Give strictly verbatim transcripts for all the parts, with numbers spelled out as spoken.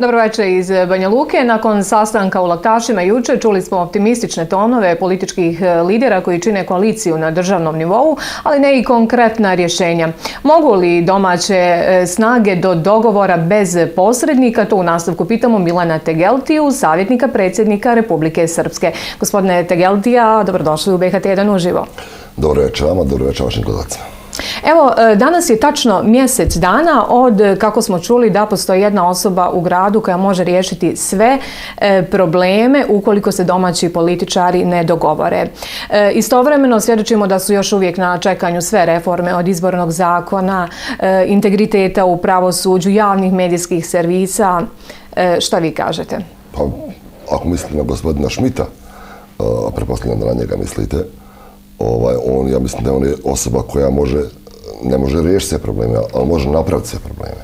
Dobro večer iz Banja Luke. Nakon sastanka u Laktašima jučer čuli smo optimistične tonove političkih lidera koji čine koaliciju na državnom nivou, ali ne i konkretna rješenja. Mogu li domaće snage do dogovora bez posrednika? To u nastavku pitamo Milana Tegeltiju, savjetnika predsjednika Republike Srpske. Gospodine Tegeltija, dobrodošli u B H T jedan uživo. Dobro večer vama, dobro večer vašim gledacima. Evo, danas je tačno mjesec dana od kako smo čuli da postoji jedna osoba u gradu koja može riješiti sve e, probleme ukoliko se domaći političari ne dogovore. E, istovremeno svjedočimo da su još uvijek na čekanju sve reforme od izbornog zakona, e, integriteta u pravosuđu, javnih medijskih servisa. E, šta vi kažete? Pa, ako mislite na gospodina Šmita, a pretpostavljam da na njega mislite, Ovaj, on, ja mislim da on je osoba koja može, ne može riješiti sve probleme, ali može napraviti sve probleme.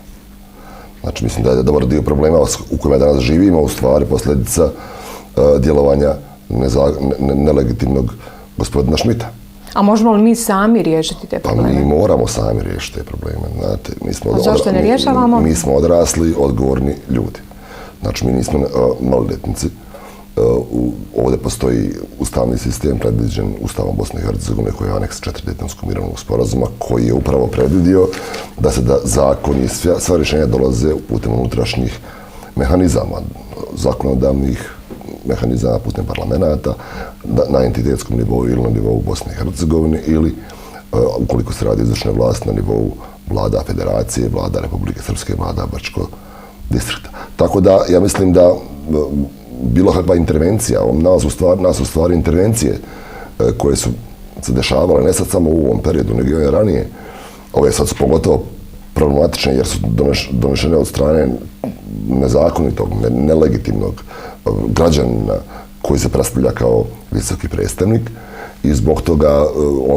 Znači, mislim da je dobar dio problema u kojima danas živimo, u stvari posljedica uh, djelovanja neza, ne, nelegitimnog gospodina Šmita. A možemo li mi sami riješiti te probleme? Pa mi moramo sami riješiti te probleme. Znate, mi smo, a zašto ne rješavamo? Mi, mi smo odrasli, odgovorni ljudi. Znači, mi nismo uh, maloletnici. Uh, ovdje postoji ustavni sistem predviđen Ustavom Bosne i Hercegovine koji je aneks četiri Dejtonskog mirovnog sporazuma koji je upravo predvidio da se da zakoni, sva, sva rješenja dolaze putem unutrašnjih mehanizama, zakonodavnih mehanizama putem parlamenta na entitetskom nivou ili na nivou Bosne i Hercegovine ili uh, ukoliko se radi izvršne vlasti na nivou vlada Federacije, vlada Republike Srpske, vlada Brčko distrikta. Tako da ja mislim da uh, bilo kakva intervencija, nas u stvari, nas u stvari intervencije koje su se dešavale, ne sad samo u ovom periodu, nego i ranije, ove sad su pogotovo problematične jer su donešene od strane nezakonitog, nelegitimnog građanina koji se predstavlja kao visoki predstavnik i zbog toga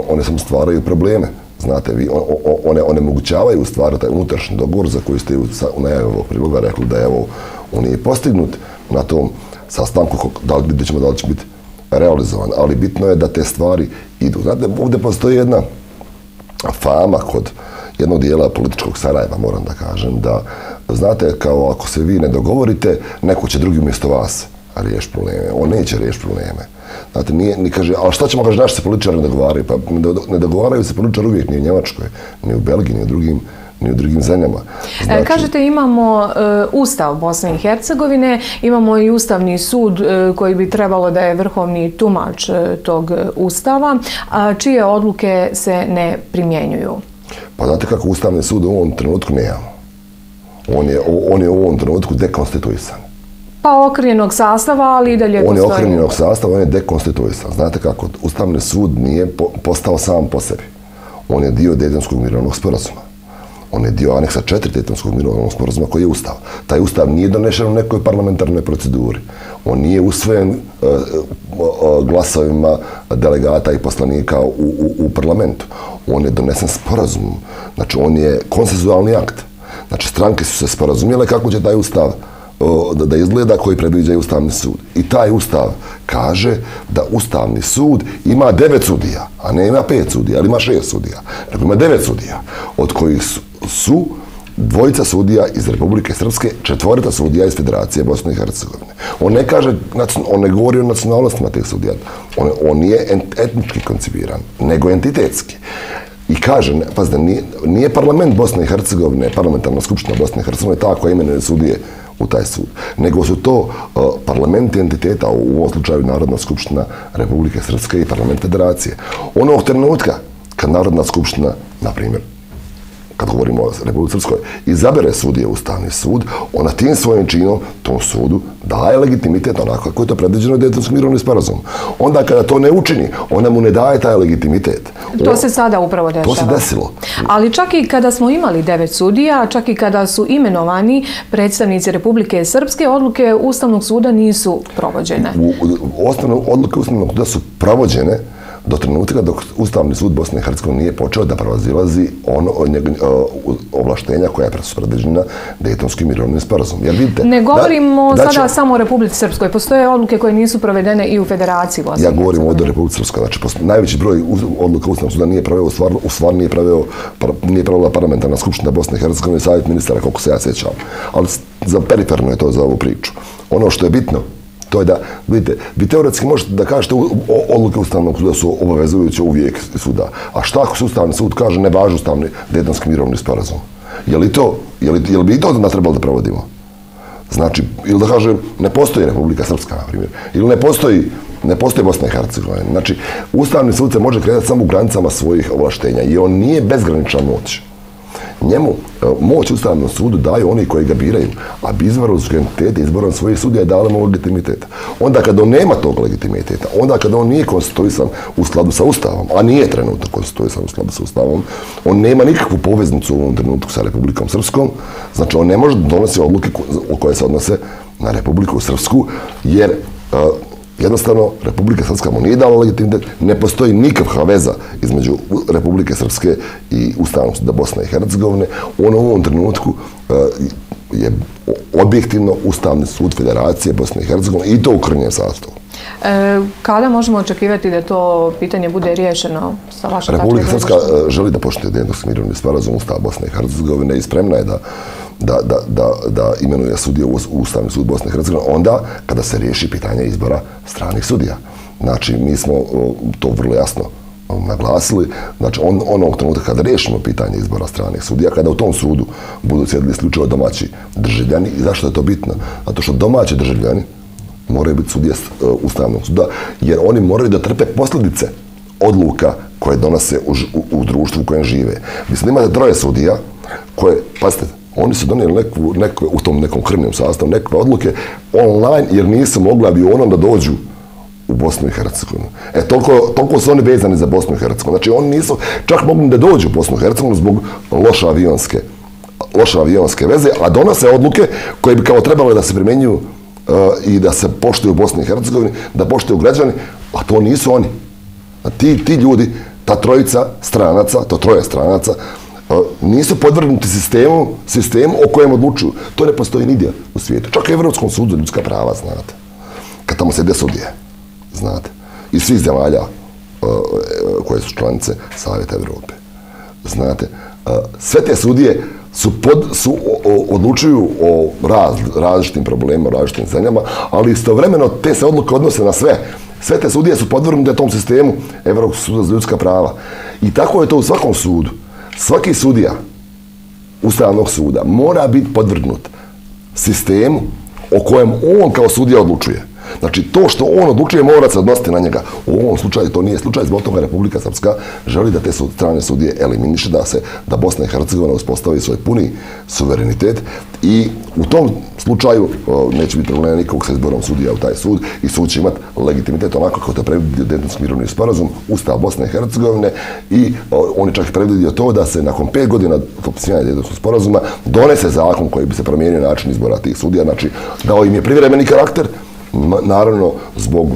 one samo stvaraju probleme. Znate, vi, one onemogućavaju u stvari taj unutrašnji dogovor za koji ste u najavi ovog priloga rekli da je on nije postignut na tom sastanku, da li ćemo, da li će biti realizovan, ali bitno je da te stvari idu. Znate, ovdje postoji jedna fama kod jednog dijela političkog Sarajeva, moram da kažem, da, znate, kao ako se vi ne dogovorite, neko će drugi umjesto vas riješiti probleme. On neće riješiti probleme. Znate, nije, ni kaže, ali šta ćemo, kaže, naši se političari ne dogovaraju? Pa ne dogovaraju se političari uvijek, ni u Njemačkoj, ni u Belgiji, ni u drugim ni u drugim zemljama. Znači, kažete, imamo e, Ustav Bosne i Hercegovine, imamo i Ustavni sud e, koji bi trebalo da je vrhovni tumač e, tog Ustava, a čije odluke se ne primjenjuju. Pa znate kako, Ustavni sud u ovom trenutku nemamo. On je, on je u ovom trenutku dekonstituisan. Pa okrenjenog sastava, ali i dalje postoji. On je okrenjenog sastava, on je dekonstituisan. Znate kako, Ustavni sud nije po, postao sam po sebi. On je dio Dejtonskog mirovnog sporazuma. On je dio aneksa četiri Dejtonskog mirovnog sporazuma koji je Ustav. Taj Ustav nije donešen u nekoj parlamentarnoj proceduri. On nije usvojen uh, uh, glasovima delegata i poslanika u, u, u parlamentu. On je donesen sporazumom. Znači, on je konsenzualni akt. Znači, stranke su se sporazumjele kako će taj Ustav uh, da, da izgleda koji predviđa Ustavni sud. I taj Ustav kaže da Ustavni sud ima devet sudija, a ne ima pet sudija, ali ima šest sudija. Dakle, ima devet sudija, od kojih su su dvojica sudija iz Republike Srpske, četvorita sudija iz Federacije Bosne i Hercegovine. On ne kaže, on ne govori o nacionalnostima tih sudija. On, on nije etnički koncipiran, nego entitetski. I kaže, pazite, nije, nije parlament Bosne i Hercegovine, parlamentarna skupština Bosne i Hercegovine ta koja imenuje sudije u taj sud, nego su to uh, parlamenti entiteta, u ovom slučaju Narodna skupština Republike Srpske i parlament Federacije. Onog trenutka kad Narodna skupština, na primjer, kad govorimo o Republike Srpskoj, izabere sudije Ustavni sud, ona tim svojim činom tom sudu daje legitimitet onako kako je to predviđeno Dejtonskim mirovnim sporazumom. Onda kada to ne učini, ona mu ne daje taj legitimitet. To se sada upravo dešava. To se desilo. Ali čak i kada smo imali devet sudija, čak i kada su imenovani predstavnici Republike Srpske, odluke Ustavnog suda nisu provođene. Odluke Ustavnog suda su provođene do trenutka dok Ustavni sud Bosne i Hercegovine nije počeo da prevazilazi ono ovlaštenja koja je predviđena Dejtonskim mirovnim sporazumom. Jer vidite, ne govorimo da, da će, sada samo o Republici Srpskoj, postoje odluke koje nisu provedene i u Federaciji Bosne. Ja govorim ovdje o Republici Srpskoj, znači postoje, najveći broj odluka Ustavnog suda nije pravila, u stvari, u stvari nije pravila parlamentarna skupština Bosne i Hercegovine, savjet ministara, koliko se ja sjećam. Ali za periferno je to za ovu priču. Ono što je bitno, to je da, vidite, vi teoretski možete da kažete odluke Ustavnog suda su obavezujuće uvijek suda. A šta ako se Ustavni sud kaže ne važi ustavni Dejtonski mirovni sporazum? Je li to, je li bi i to da trebalo da provodimo? Znači, ili da kažem, ne postoji Republika Srpska, na primjer, ili ne postoji, ne postoji Bosna i Hercegovina. Znači, Ustavni sud se može kretati samo u granicama svojih ovlaštenja i on nije bezgranična moć. Njemu moć Ustavnom sudu daju oni koji ga biraju, a bi izborom suvereniteta, izborom svojih sudija je dala mu legitimiteta. Onda kada on nema tog legitimiteta, onda kada on nije konstituisan u skladu sa Ustavom, a nije trenutno konstituisan u skladu sa Ustavom, on nema nikakvu poveznicu u ovom trenutku sa Republikom Srpskom, znači on ne može donositi odluke koje se odnose na Republiku Srpsku, jer jednostavno Republika Srpska mu nije dala legitimitet, ne postoji nikakva veza između Republike Srpske i Ustavnog suda Bosne i Hercegovine. On u ovom trenutku je objektivno Ustavni sud Federacije Bosne i Hercegovine i to u krnjem sastavu. Kada možemo očekivati da to pitanje bude riješeno sa vašom tačkom? Republika Srpska želi da poštuje Dejtonski mirovni sporazum Ustava Bosne i Hercegovine i spremna je da da imenuje sudije u Ustavni sud Bosne i Hercegovine, onda kada se riješi pitanje izbora stranih sudija. Znači, mi smo to vrlo jasno naglasili. Znači, onog trenutka kada riješimo pitanje izbora stranih sudija, kada u tom sudu budu sjedili isključivo domaći državljani, i zašto je to bitno? Zato što domaći državljani moraju biti sudije Ustavnog suda, jer oni moraju da trpe posljedice odluka koje donose u društvu u kojem žive. Mislim, imate troje sudija koje, pazite, oni su donijeli u tom nekom krvnom sastavu nekakve odluke online jer nisu mogli avionom da dođu u Bosnu i Hercegovinu. E, toliko su oni vezani za Bosnu i Hercegovinu. Znači, oni nisu čak mogli da dođu u Bosnu i Hercegovinu zbog loše avionske veze, a donose odluke koje bi kao trebalo da se primjenjuju i da se poštuju u Bosni i Hercegovini, da poštuju građani, a to nisu oni. Ti ljudi, ta trojica stranaca, to troje stranaca, nisu podvrgnuti sistemu o kojem odlučuju. To ne postoji nigdje u svijetu. Čak i Evropskom sudu ljudska prava, znate. Kad tamo se gdje sudije, znate. Iz svih zemalja koje su članice Savjeta Evrope. Znate, sve te sudije odlučuju o različitim problemima, različitim zemljama, ali istovremeno te se odluke odnose na sve. Sve te sudije su podvrgnute tom sistemu Evropskog suda za ljudska prava. I tako je to u svakom sudu. Svaki sudija Ustavnog suda mora biti podvrgnut sistemu o kojem on kao sudija odlučuje. Znači, to što on odlučuje mora se odnositi na njega. U ovom slučaju to nije slučaj, zbog toga Republika Srpska želi da te strane sudije eliminiše, da Bosna i Hercegovina uspostavi svoj puni suverenitet i u tom slučaju neće biti problema nikog sa izborom sudija u taj sud i sud će imati legitimitet onako kao to je predvidio Dejtonski mirovni sporazum, Ustav Bosne i Hercegovine i on je čak i predvidio to da se nakon pet godina od potpisivanja Dejtonskog sporazuma donese zakon koji bi se promijenio način izbora tih sudija, znači dao im je privremeni karakter. Naravno, zbog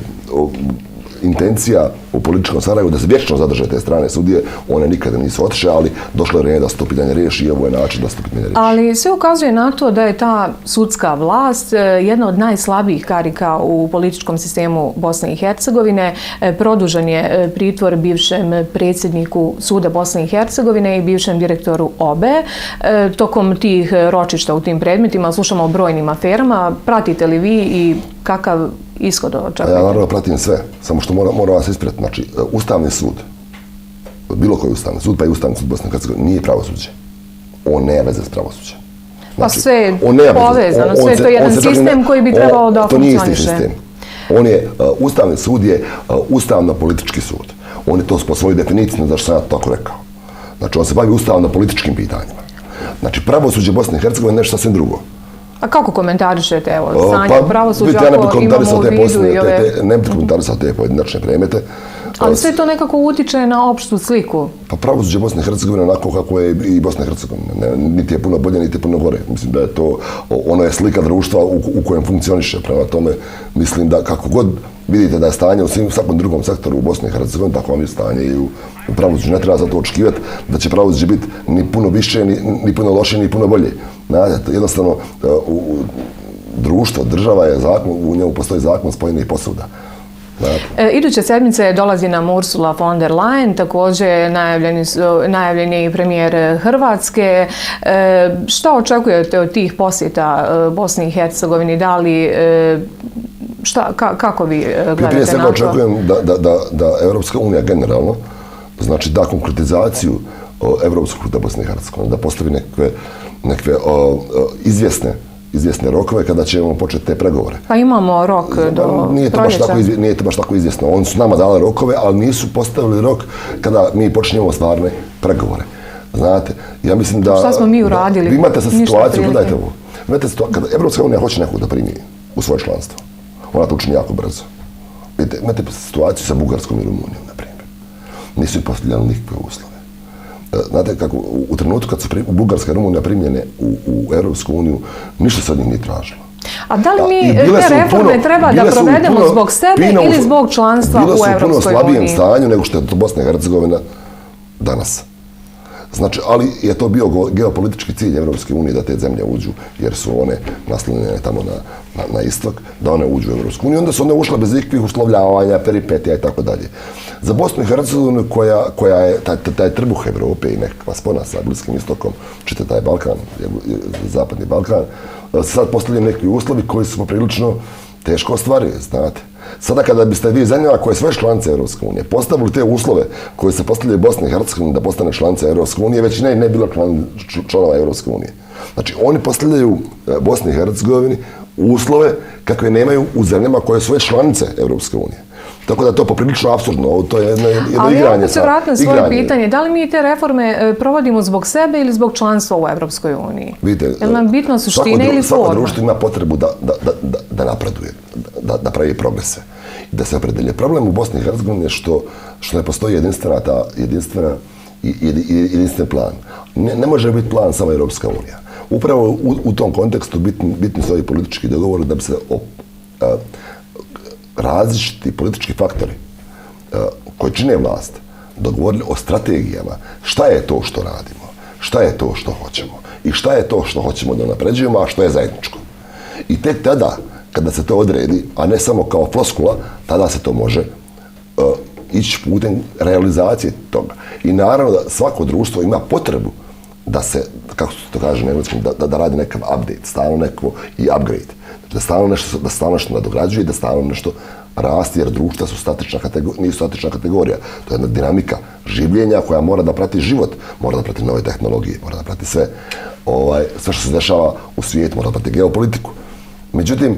intencija u političkom Sarajevu da se vječno zadrže te strane sudije, one nikada nisu otiše, ali došlo je vrijeme da se to pitanje riješi i ovo je način da se to pitanje riješi. Ali sve ukazuje na to da je ta sudska vlast jedna od najslabijih karika u političkom sistemu Bosne i Hercegovine. Produžen je pritvor bivšem predsjedniku suda Bosne i Hercegovine i bivšem direktoru O B E. Tokom tih ročišta u tim predmetima slušamo o brojnim aferama. Pratite li vi i kakav ishod očekujete? Ja naravno pratim sve, samo što moram vas ispraviti. Znači, Ustavni sud, bilo koji Ustavni sud, pa i Ustavni sud Bosne i Hercegovine, nije pravosuđe. On nema veze s pravosuđem. Pa sve je povezano, sve je to jedan sistem koji bi trebao da funkcioniše. To nije isti sistem. Ustavni sud je ustavno-politički sud. On je to po svojoj definiciji, zašto sam ja to tako rekao. Znači, on se bavi ustavno-političkim pitanjima. Znači, pravosuđe Bosne i Hercegovine je nešto sasvim drugo. A kako komentarišete, evo, stanje u pravosuđu, ako imamo u vidu i ove... Ne bih komentarisao te pojedinačne predmete. Ali sve to nekako utiče na opštu sliku. Pa pravosuđe Bosne i Hercegovine onako kako je i Bosne i Hercegovine. Niti je puno bolje, niti je puno gore. Mislim da je to, ono je slika društva u kojem funkcioniše. Prema tome, mislim da kako god vidite da je stanje u svakom drugom sektoru u Bosni i Hercegovini, tako vam je stanje i u pravosuđu. Ne treba zato očekivati da će pravosuđe biti ni puno više, ni puno lošije, ni puno bolje. Jednostavno, društvo, država je zakon, u njemu postoji zakon spojenih posuda. Iduće sedmice dolazi nam Ursula von der Leyen, također najavljen je i premijer Hrvatske. Šta očekujete od tih posjeta Bosni i Hercegovini? Da li... Šta, ka, kako vi gledate na to? Prije svega očekujem da, da, da, da Evropska unija generalno, znači da konkretizaciju Evropskog puta Bosne i Hercegovine, da postavi nekve, nekve o, o, izvjesne, izvjesne rokove kada ćemo početi te pregovore. Pa imamo rok znači, do nije to baš tako, nije to baš tako izvjesno. Oni su nama dali rokove, ali nisu postavili rok kada mi počinjemo stvarne pregovore. Znate, ja mislim da... Šta smo mi uradili? Da, vi imate sa situaciju, gledajte ovo. Imate situaciju, kada Evropska unija hoće nekog da primi u svoje članstvo, ona to učini jako brzo. Vidite, imate situaciju sa Bugarskom i Rumunijom, na primjer. Nisu i postavljali nikakve uslove. Znate kako, u trenutku kad su Bugarska i Rumunija primljene u Europsku uniju, ništa se od njih nije tražilo. A da li mi te reforme treba da provedemo zbog sebe ili zbog članstva u Europskoj uniji? Bile su u puno slabijem stanju nego što je to Bosna i Hercegovina danas. Znači, ali je to bio geopolitički cilj Evropske unije da te zemlje uđu, jer su one naslonjene tamo na, na, na istok, da one uđu u Evropsku uniju. Onda su one ušle bez ikakvih uslovljavanja, peripetija i tako dalje. Za Bosnu i Hercegovinu, koja, koja je taj, taj trbuh Evrope i nekakva spona sa Bliskim istokom, čita taj Balkan, Zapadni Balkan, sad postavljaju neki uslovi koji su poprilično teško ostvarili, znate. Sada kada biste vi zemljama koje sve članice Evropske unije postavili te uslove koje se postavljaju Bosni i Hercegovini da postane članica Evropske unije, većina je ne bila članova Evropske unije. Znači, oni postavljaju Bosni i Hercegovini uslove kakve nemaju u zemljama koje su već članice Evropske unije. Tako da je to poprilično apsurdno, to je jedno igranje. Ali ja ću se vratiti na svoje pitanje, da li mi te reforme provodimo zbog sebe ili zbog članstva u Evropskoj uniji? Je li nam bitno suština ili forma? Svako društvo ima potrebu da napreduje, da pravi progrese, da se opredelje. Problem u Bosni i Hercegovini je što ne postoji jedinstven plan. Ne može biti plan samo Evropska unija. Upravo u tom kontekstu bitni su ovi politički dogovori da bi se različiti politički faktori koji čine vlast dogovorili o strategijama šta je to što radimo, šta je to što hoćemo i šta je to što hoćemo da napređujemo, a što je zajedničko. I tek tada, kada se to odredi, a ne samo kao floskula, tada se to može ići putem realizacije toga. I naravno da svako društvo ima potrebu da se, kako se to kaže na engleskom, da radi nekakav update, stalno neko i upgrade. Da stalno nešto nadograđuje i da stalno nešto rasti, jer društva nisu statična kategorija. To je jedna dinamika življenja koja mora da prati život, mora da prati nove tehnologije, mora da prati sve što se dešava u svijetu, mora da prati geopolitiku. Međutim,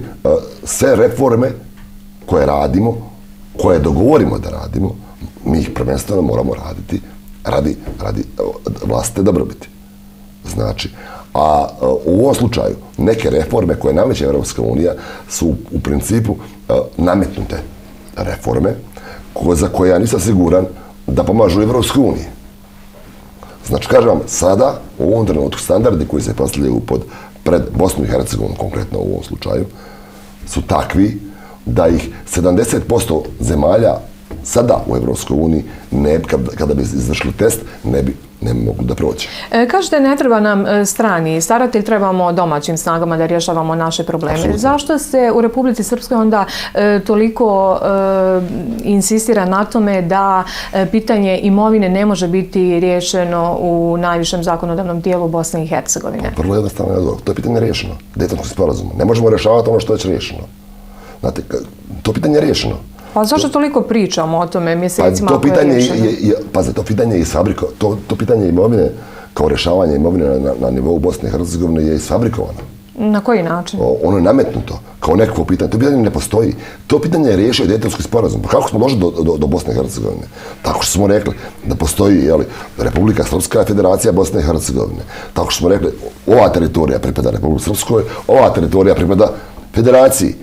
sve reforme koje radimo, koje dogovorimo da radimo, mi ih prvenstveno moramo raditi radi vlastite dobrobiti. Znači, a u ovom slučaju neke reforme koje nameće Evropska unija su u principu nametnute reforme za koje ja nisam siguran da pomažu Evropskoj uniji. Znači, kažem vam, sada u ovom trenutku standardi koji se postavljaju pred Bosnu i Hercegovinu, konkretno u ovom slučaju, su takvi da ih sedamdeset posto zemalja sada u Evropskoj uniji, kada bi izvršili test, ne bi ne mogu da proći. Kažete, ne treba nam strani staratelj, trebamo domaćim snagama da rješavamo naše probleme. Zašto se u Republici Srpskoj onda toliko insistira na tome da pitanje imovine ne može biti riješeno u najvišem zakonodavnom tijelu Bosne i Hercegovine? Prvo jednostavno je odgovor. To je pitanje riješeno. Dejtonski sporazum. Ne možemo rješavati ono što je već riješeno. Znate, to pitanje je riješeno. Pa zašto toliko pričamo o tome mjesecima ako je rješeno? Pazite, to pitanje je isfabrikovano. To pitanje imovine, kao rješavanje imovine na nivou Bosne i Hercegovine, je isfabrikovano. Na koji način? Ono je nametnuto, kao nekakvo pitanje. To pitanje ne postoji. To pitanje je riješio Dejtonski sporazum. Pa kako smo došli do Bosne i Hercegovine? Tako što smo rekli da postoji Republika Srpska, Federacija Bosne i Hercegovine. Tako što smo rekli, ova teritorija pripada Republike Srpskoj, ova teritorija pripada Federaciji.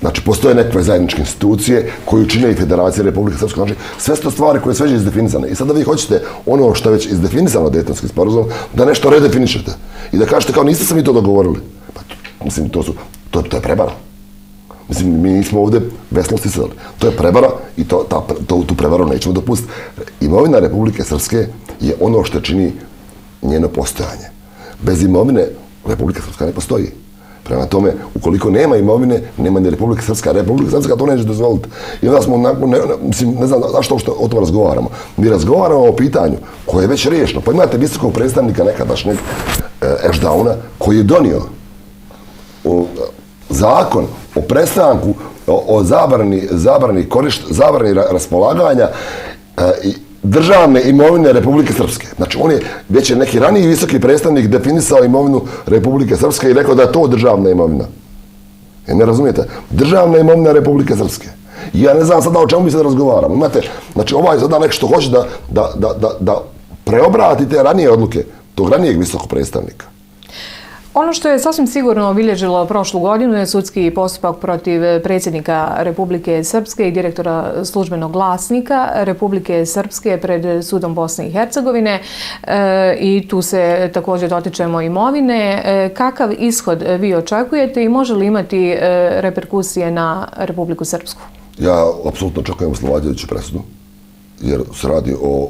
Znači, postoje nekakve zajedničke institucije koje čine i Federacije Republike Srpske. Znači, sve su stvari koje su već izdefinisane. I sada vi hoćete ono što je već izdefinisano Dejtonski sporazum, da nešto redefinišete. I da kažete kao, niste se mi to dogovorili. Pa, mislim, to je prebara. Mislim, mi nismo ovdje veslom stisali. To je prebara i tu prebaru nećemo dopustiti. Imovina Republike Srpske je ono što čini njeno postojanje. Bez imovine Republike Srpska ne postoji. Prema tome, ukoliko nema imovine, nema ni Republika Srpska. Republika Srpska to neće dozvoliti. I onda smo, ne znam zašto o tome razgovaramo. Mi razgovaramo o pitanju koje je već riješeno. Pa imate visokog predstavnika nekadašnjeg Ashdowna koji je donio zakon o prestanku, o zabrani raspolaganja državne imovine Republike Srpske. Znači, on je već je neki raniji visoki predstavnik definisao imovinu Republike Srpske i rekao da je to državna imovina. Ne razumijete? Državna imovina Republike Srpske. Ja ne znam sada o čemu mi sad razgovaramo. Imate, znači, ovaj sada nek što hoće da preobrati te ranije odluke tog ranijeg visokog predstavnika. Ono što je sasvim sigurno obilježilo prošlu godinu je sudski postupak protiv predsjednika Republike Srpske i direktora službenog glasnika Republike Srpske pred sudom Bosne i Hercegovine i tu se također dotičemo imovine. Kakav ishod vi očekujete i može li imati reperkusije na Republiku Srpsku? Ja apsolutno očekujem oslobađajuću presudu jer se radi o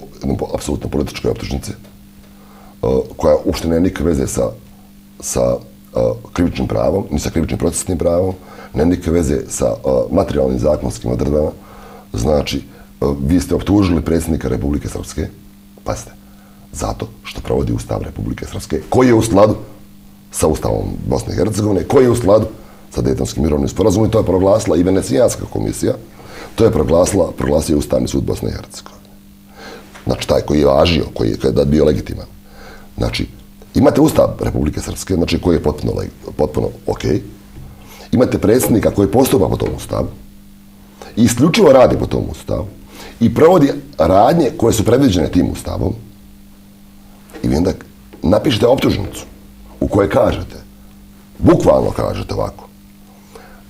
apsolutno političkoj optužnici koja uopšte nema nikakve veze sa sa krivičnim pravom, ni sa krivičnim procesnim pravom, ne neke veze sa materijalnim zakonskim odredbama. Znači, vi ste optužili predsjednika Republike Srpske, pazite, zato što provodi Ustav Republike Srpske, koji je u skladu sa Ustavom Bosne i Hercegovine, koji je u skladu sa Dejtonskim mirovnim sporazumom i to je proglasila i Venecijanska komisija, to je proglasio Ustavni sud Bosne i Hercegovine. Znači, taj koji je važio, koji je bio legitiman. Znači, imate Ustav Republike Srpske, znači koji je potpuno ok. Imate predsjednika koji postupa po tom ustavu i isključivo radi po tom ustavu i provodi radnje koje su predviđene tim ustavom i vi onda napišete optužnicu u kojoj kažete, bukvalno kažete ovako,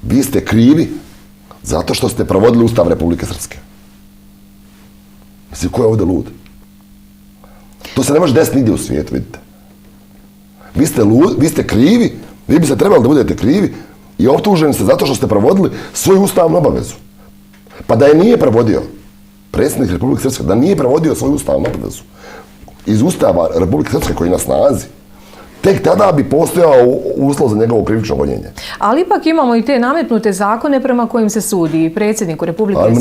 vi ste krivi zato što ste provodili Ustav Republike Srpske. Mislim, ko je ovdje lud? To se ne može desiti nigdje u svijetu, vidite. Vi ste krivi, vi biste trebali da budete krivi i optuženi ste zato što ste provodili svoju ustavnu obavezu. Pa da je nije provodio, predsjednik Republike Srpske, da nije provodio svoju ustavnu obavezu iz Ustava Republike Srpske koji nas nalazi, tek tada bi postojao uslov za njegovo krivično gonjenje. Ali ipak imamo i te nametnute zakone prema kojim se sudi predsjedniku Republike Srpske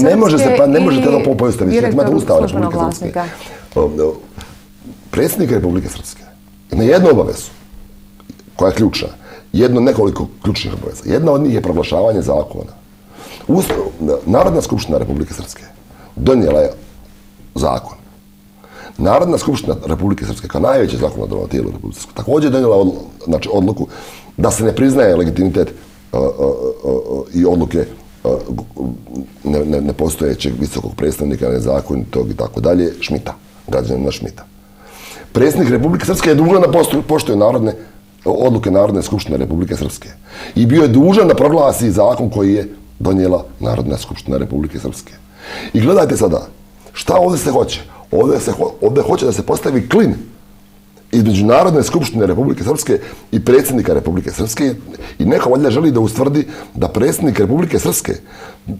i direktoru službenog glasnika. Predsjednik Republike Srpske ima jednu obavezu koja je ključna, jedno nekoliko ključnih obaveza. Jedna od njih je proglašavanje zakona. Narodna skupština Republike Srpske donijela je zakon. Narodna skupština Republike Srpske, kao najveće zakonodavno tijelo Republike Srpske, također je donijela odluku da se ne priznaje legitimitet i odluke nepostojećeg visokog predstavnika, nezakonitog i tako dalje, Šmita, građanina Šmita. Predsjednik Republike Srpske je dužan da poštuje odluke Narodne skupštine Republike Srpske. I bio je dužan da proglasi zakon koji je donijela Narodna skupština Republike Srpske. I gledajte sada, šta ovdje se hoće? Ovdje hoće da se postavi klin između Narodne skupštine Republike Srpske i predsjednika Republike Srpske. I neko valjda želi da ustvrdi da predsjednik Republike Srpske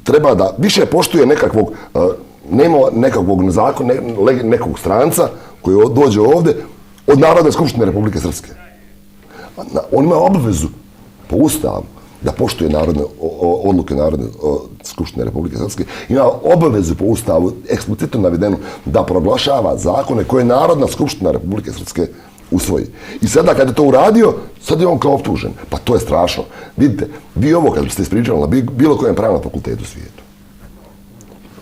treba da više poštuje nekakvog, nema nekakvog zakona, nekog stranca, koji dođe ovdje od Narodne skupštine Republike Srpske. On ima obvezu po ustavu da poštuje odluke Narodne skupštine Republike Srpske. Ima obvezu po ustavu, eksplicitno navedenu, da proglašava zakone koje Narodna skupština Republike Srpske usvoji. I sada kad je to uradio, sad je on kao optužen. Pa to je strašno. Vidite, vi ovo kad biste ispričali na bilo kojem pravnom fakultetu u svijetu,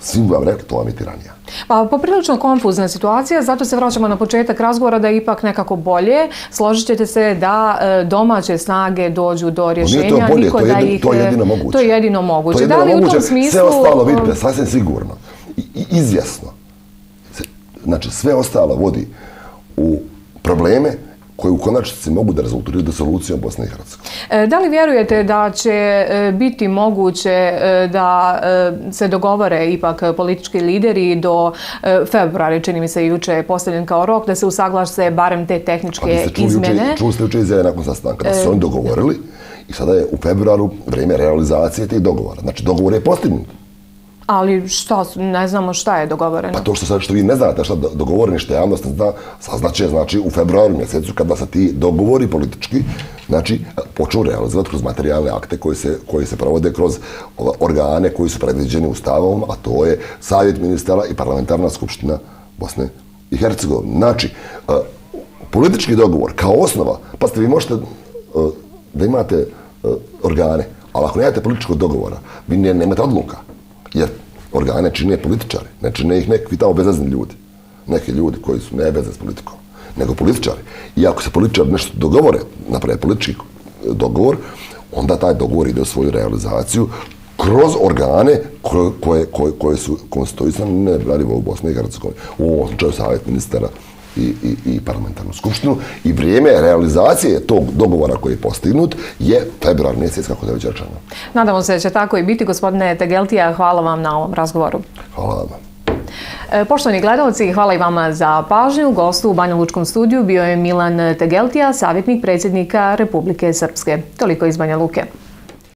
svim vam rekli, to vam je tiranija. Pa poprilično konfuzna situacija, zato se vraćamo na početak razgovora da je ipak nekako bolje. Složit ćete se da domaće snage dođu do rješenja, niko da ih... To je jedino moguće. To je jedino moguće. Da li u tom smislu... Sve ostalo, vidite, sasvim sigurno i izvjesno. Znači, sve ostalo vodi u probleme koje u konačnici mogu da rezultiraju disolucijom Bosne i Hercegovine. Da li vjerujete da će biti moguće da se dogovore ipak politički lideri do februara, čini mi se juče je postavljen kao rok, da se usaglase barem te tehničke izmjene? Čuli ste juče izjave nakon sastanka da su se oni dogovorili i sada je u februaru vrijeme realizacije tih dogovora. Znači, dogovor je postignut. Ali šta, ne znamo šta je dogovoreno. Pa to što, što vi ne znate šta dogovoreni, što javnost ne zna, saznaće znači u februaru mjesecu kada se ti dogovori politički, znači počnu realizovati kroz materijalne akte koji se, koji se provode kroz organe koji su predviđeni ustavom, a to je Savjet ministara i Parlamentarna skupština Bosne i Hercegovine. Znači, politički dogovor kao osnova, pa ste vi možete da imate organe, ali ako nemate političkog dogovora, vi nemate odluka. Jer organe čine političari, ne čine ih nekakvi tamo bezazni ljudi, neki ljudi koji su ne bezaz politikom, nego političari. I ako se političari nešto dogovore, naprave politički dogovor, onda taj dogovor ide u svoju realizaciju kroz organe koje, koje, koje su konstituisane na nivou Bosne i Hercegovine, u ovom slučaju Savjet ministara i, i, i Parlamentarnu skupštinu, i vrijeme realizacije tog dogovora koji je postignut je februar mjesec, kako da je već rečeno. Nadamo se da će tako i biti, gospodine Tegeltija, hvala vam na ovom razgovoru. Hvala vam. Poštovani gledalci, hvala i vama za pažnju. Gost u Banjalučkom studiju bio je Milan Tegeltija, savjetnik predsjednika Republike Srpske. Toliko iz Banja Luke.